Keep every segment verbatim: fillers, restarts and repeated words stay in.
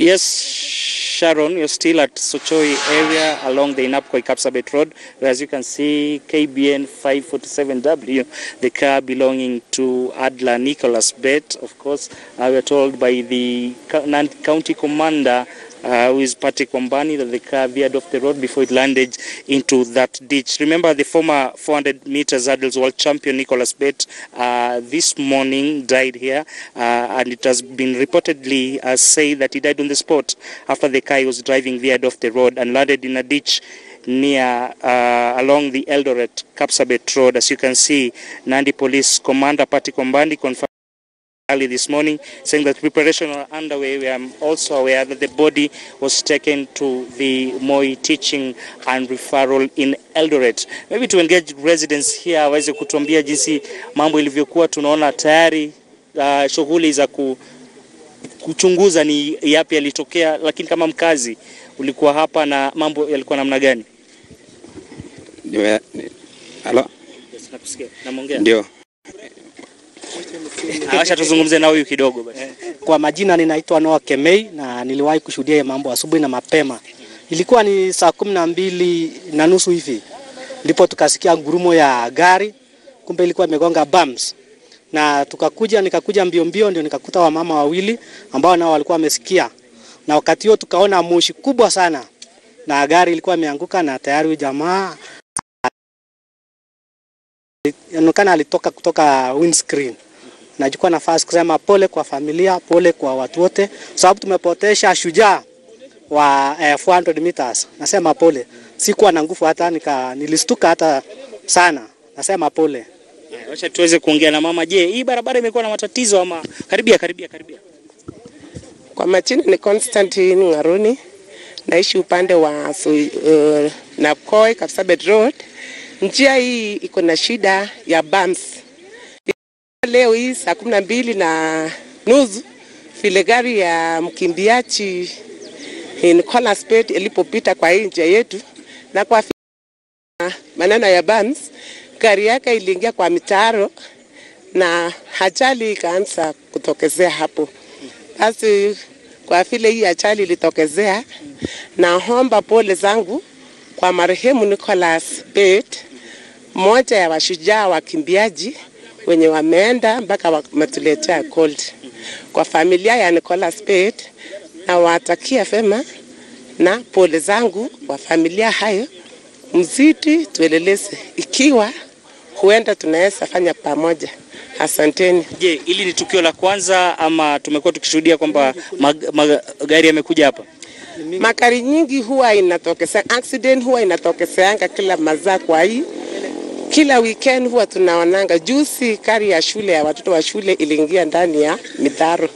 Yes, Sharon, you're still at Sochoi area along the Inapkoi Kapsabet Road, where, as you can see, K B N five forty-seven W, the car belonging to Adler Nicholas Bett. Of course, uh, we're told by the Nandi County Commander, Uh, who is Patrick Wambani, that the car veered off the road before it landed into that ditch. Remember, the former four hundred meters hurdles world champion Nicholas Bett uh, this morning died here, uh, and it has been reportedly uh, said that he died on the spot after the car he was driving veered off the road and landed in a ditch near uh, along the Eldoret Kapsabet Road. As you can see, Nandi Police Commander Patrick Wambani confirmed early this morning, saying that preparations are underway. We are also aware that the body was taken to the M O I teaching and referral in Eldoret. Maybe to engage residents here waweze kutuambia jinsi mambo ilivyokuwa. Tunaona tayari uh, shughuli za ku, kuchunguza ni yapi yalitokea, lakini kama mkazi ulikuwa hapa na mambo yalikuwa namna gani? Ndio. Halo? Yes, nakusikia. Naongea. Ndio. Acha tuzungumze na huyu kidogo basi. Kwa majina ninaitwa Noah Kemei na niliwahi kushuhudia mambo asubuhi na mapema. Ilikuwa ni saa kumi na mbili na nusu hivi ndipo tukasikia ngurumo ya gari, kumbe ilikuwa imegonga bumps. Na tukakuja nikakuja mbio mbio ndio nikakuta wamama wawili ambao nao walikuwa wamesikia. Na wakati huo tukaona moshi kubwa sana na gari ilikuwa imeanguka na tayari jamaa inaonekana alitoka kutoka windscreen. Najikuwa nafasi kusema pole kwa familia, pole kwa watu wote, sababu tumepotesha shujaa wa eh, four hundred meters. Nasema pole. Sikuwa na nguvu hata nika, nilistuka hata sana. Nasema pole. Acha tuweze kuongea na mama. Je, hii barabara imekuwa na matatizo ama karibia karibia karibia? Kwa majina ni Constantine Ngaruni. Naishi upande wa so, uh, Napkoi Kapsabet Road. Njia hii iko na shida ya bumps. Leo hii saa kumi na mbili na nusu vile gari ya mkimbiaji Nicholas Bett ilipopita kwa hii njia yetu na kwa maneno ya bumps, gari yake iliingia kwa mitaro na ajali ikaanza kutokezea hapo. Basi kwa vile hii ajali ilitokezea, naomba pole zangu kwa marehemu Nicholas Bett, mmoja ya washujaa wakimbiaji wenye wameenda mpaka wametuletea gold. Kwa familia ya Nicholas Bett na watakia fema na pole zangu kwa familia hayo. Mzidi tueleleze ikiwa huenda tunaweza fanya pamoja. Asanteni. Je, ili ni tukio la kwanza ama tumekuwa tukishuhudia kwamba magari yamekuja hapa? Magari nyingi huwa inatokea, accident huwa inatokeseanga kila mazaa kwa hii. Kila weekend huwa tunaonanga. Juzi kari ya shule ya watoto wa shule iliingia ndani ya mitaro.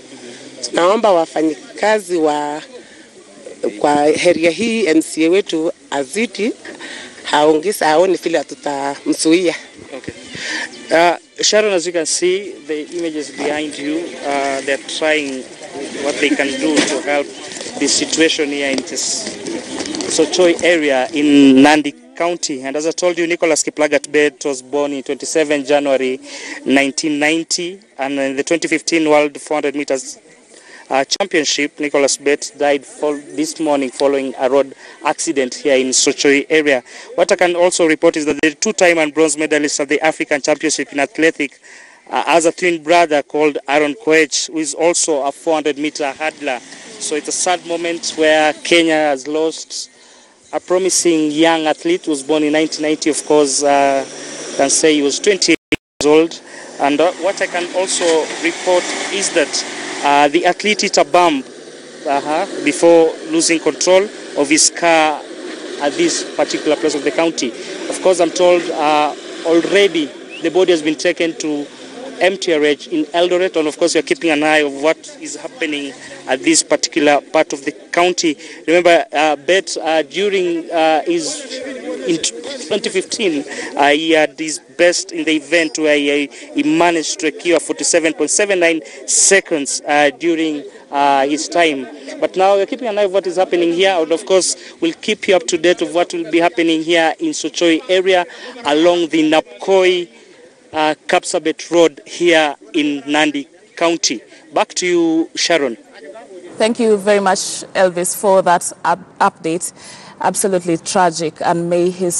Tunaomba wafanyikazi wa kwa area hii M C A wetu aziti haongeza aone vile tutamsuia. Okay. Uh, Sharon, as you can see the images behind you, uh, they're trying what they can do to help the situation here in this Sochoi area in Nandi County. And as I told you, Nicholas Kiplagat Bett was born in twenty-seventh of January nineteen ninety, and in the twenty fifteen World four hundred meters uh, Championship, Nicholas Bett died this morning following a road accident here in Sochoi area. What I can also report is that the two-time and bronze medalist of the African Championship in Athletics uh, has a twin brother called Aaron Koech, who is also a four hundred meter hurdler. So it's a sad moment where Kenya has lost a promising young athlete who was born in nineteen ninety, of course, uh, can say he was twenty-eight years old. And uh, what I can also report is that uh, the athlete hit a bump uh-huh, before losing control of his car at this particular place of the county. Of course, I'm told uh, already the body has been taken to M T R H in Eldoret, and of course we are keeping an eye of what is happening at this particular part of the county. Remember, uh, Bett uh, during uh, his in twenty fifteen, uh, he had his best in the event where he, he managed to acquire forty-seven point seven nine seconds uh, during uh, his time. But now we are keeping an eye of what is happening here, and of course we'll keep you up to date of what will be happening here in Sochoi area along the Napkoi Uh, Kapsabet Road here in Nandi County. Back to you, Sharon. Thank you very much, Elvis, for that up update. Absolutely tragic, and may his